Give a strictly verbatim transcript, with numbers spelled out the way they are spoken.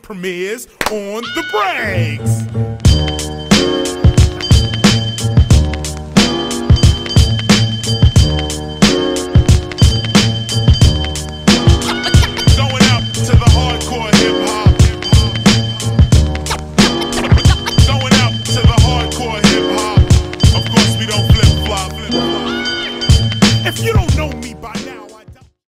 Premieres on the breaks.